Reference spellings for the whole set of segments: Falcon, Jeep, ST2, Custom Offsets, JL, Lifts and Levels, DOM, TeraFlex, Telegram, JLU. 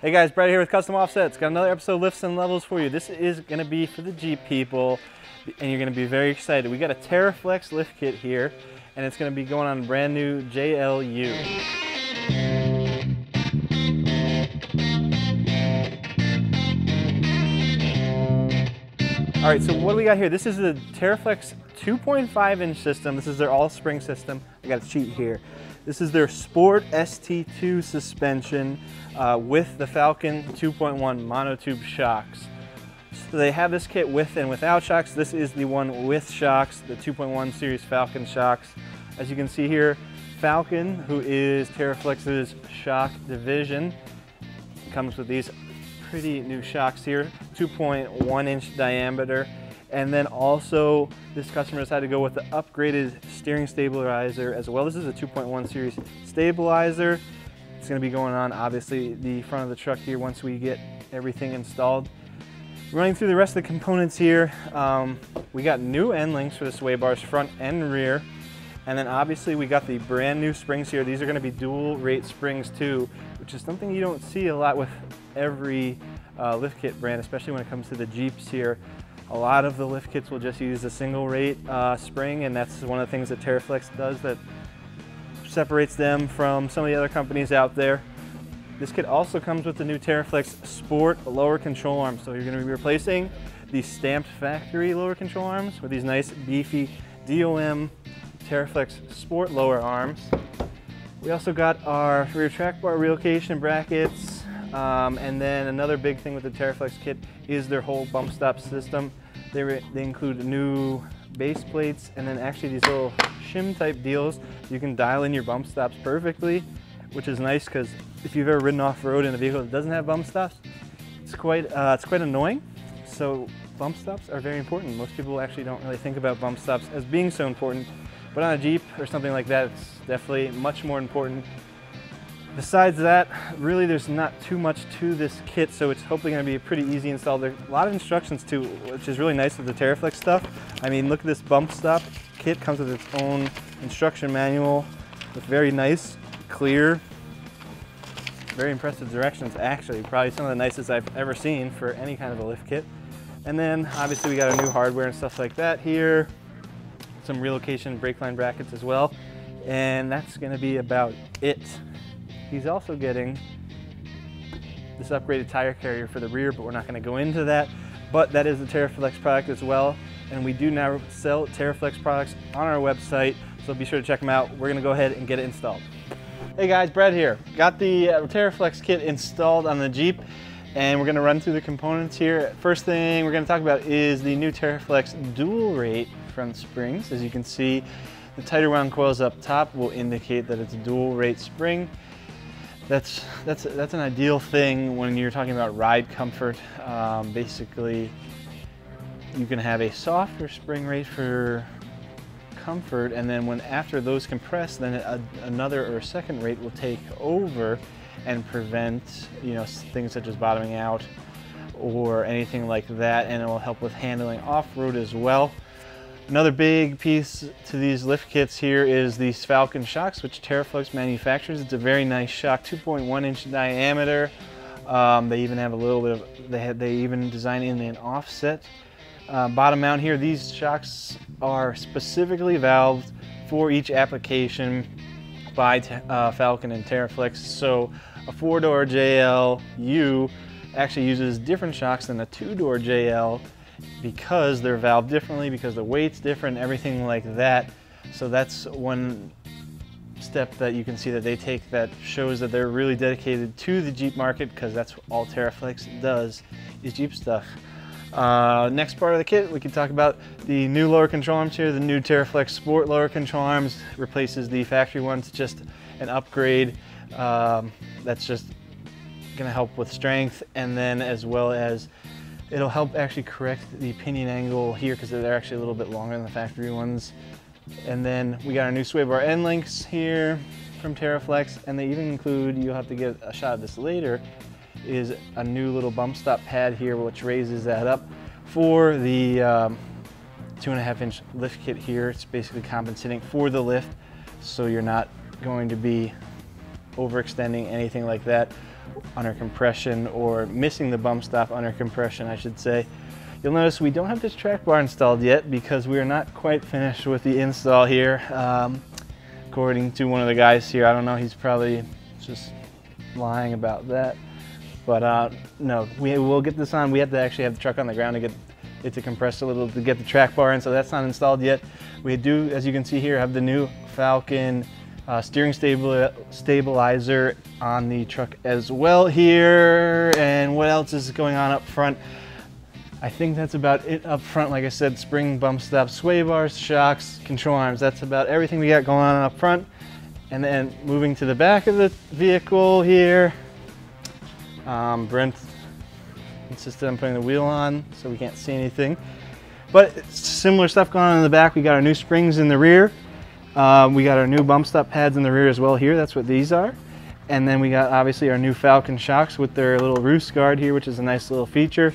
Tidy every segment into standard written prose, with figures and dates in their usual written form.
Hey guys, Brett here with Custom Offsets. Got another episode of Lifts and Levels for you. This is going to be for the Jeep people, and you're going to be very excited. We got a TeraFlex lift kit here, and it's going to be going on brand new JLU. All right, so what do we got here? This is the TeraFlex 2.5-inch system. This is their all-spring system. I got a cheat here. This is their Sport ST2 suspension with the Falcon 2.1 monotube shocks. So they have this kit with and without shocks. This is the one with shocks, the 2.1 series Falcon shocks. As you can see here, Falcon, who is TeraFlex's shock division, comes with these pretty new shocks here, 2.1-inch diameter. And then also, this customer has had to go with the upgraded steering stabilizer as well. This is a 2.1 series stabilizer. It's going to be going on, obviously, the front of the truck here once we get everything installed. Running through the rest of the components here, we got new end links for the sway bars, front and rear. And then obviously we got the brand new springs here. These are going to be dual rate springs too, which is something you don't see a lot with every lift kit brand, especially when it comes to the Jeeps here. A lot of the lift kits will just use a single rate spring, and that's one of the things that TeraFlex does that separates them from some of the other companies out there. This kit also comes with the new TeraFlex Sport lower control arms. So you're going to be replacing the stamped factory lower control arms with these nice beefy DOM TeraFlex Sport lower arms. We also got our rear track bar relocation brackets, and then another big thing with the TeraFlex kit is their whole bump stop system. They include new base plates and then actually these little shim type deals. You can dial in your bump stops perfectly, which is nice because if you've ever ridden off-road in a vehicle that doesn't have bump stops, it's quite annoying. So bump stops are very important. Most people actually don't really think about bump stops as being so important. But on a Jeep or something like that, it's definitely much more important. Besides that, really there's not too much to this kit, so it's hopefully going to be a pretty easy install. There's a lot of instructions too, which is really nice with the TeraFlex stuff. I mean, look at this bump stop kit. Comes with its own instruction manual with very nice, clear, very impressive directions actually. Probably some of the nicest I've ever seen for any kind of a lift kit. And then obviously we got our new hardware and stuff like that here. Some relocation brake line brackets as well, and that's going to be about it. He's also getting this upgraded tire carrier for the rear, but we're not going to go into that. But that is the TeraFlex product as well, and we do now sell TeraFlex products on our website, so be sure to check them out. We're going to go ahead and get it installed. Hey guys, Brett here. Got the TeraFlex kit installed on the Jeep, and we're going to run through the components here. First thing we're going to talk about is the new TeraFlex dual rate front springs. As you can see, the tighter round coils up top will indicate that it's a dual rate spring. That's an ideal thing when you're talking about ride comfort. Basically, you can have a softer spring rate for comfort, and then when after those compress, then another or second rate will take over and prevent, you know, things such as bottoming out or anything like that, and it will help with handling off-road as well. Another big piece to these lift kits here is these Falcon shocks, which TeraFlex manufactures. It's a very nice shock, 2.1-inch diameter. They even have a little bit of, they even design in an offset. Bottom mount here, these shocks are specifically valved for each application by Falcon and TeraFlex. So a 4-door JLU actually uses different shocks than a 2-door JL, because they're valved differently, because the weight's different, everything like that. So that's one step that you can see that they take that shows that they're really dedicated to the Jeep market, because that's all TeraFlex does, is Jeep stuff. Next part of the kit, we can talk about the new lower control arms here. The new TeraFlex Sport lower control arms replaces the factory ones, just an upgrade that's just going to help with strength, and then as well as it'll help actually correct the pinion angle here, because they're actually a little bit longer than the factory ones. And then we got our new sway bar end links here from TeraFlex, and they even include, you'll have to get a shot of this later, is a new little bump stop pad here, which raises that up for the 2.5-inch lift kit here. It's basically compensating for the lift, so you're not going to be overextending anything like that. under compression, or missing the bump stop under compression, I should say. You'll notice we don't have this track bar installed yet because we are not quite finished with the install here. According to one of the guys here, I don't know, he's probably just lying about that. But no, we will get this on. We have to actually have the truck on the ground to get it to compress a little to get the track bar in, so that's not installed yet. We do, as you can see here, have the new Falcon steering stabilizer on the truck as well here. And what else is going on up front? I think that's about it up front. Like I said, spring, bump stops, sway bars, shocks, control arms. That's about everything we got going on up front. And then moving to the back of the vehicle here, Brent insisted on putting the wheel on, so we can't see anything. But similar stuff going on in the back. We got our new springs in the rear. We got our new bump stop pads in the rear as well here. That's what these are. And then we got obviously our new Falcon shocks with their little roost guard here, which is a nice little feature.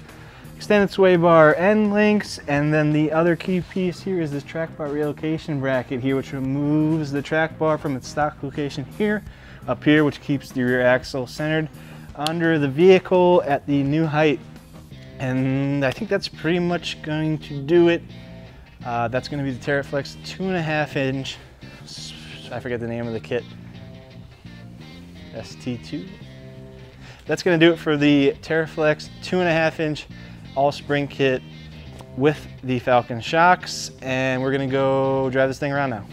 Extended sway bar end links, and then the other key piece here is this track bar relocation bracket here, which removes the track bar from its stock location here, up here, which keeps the rear axle centered under the vehicle at the new height. And I think that's pretty much going to do it. That's going to be the TeraFlex 2.5-inch, I forget the name of the kit, ST2. That's going to do it for the TeraFlex 2.5-inch all spring kit with the Falcon shocks, and we're gonna go drive this thing around now.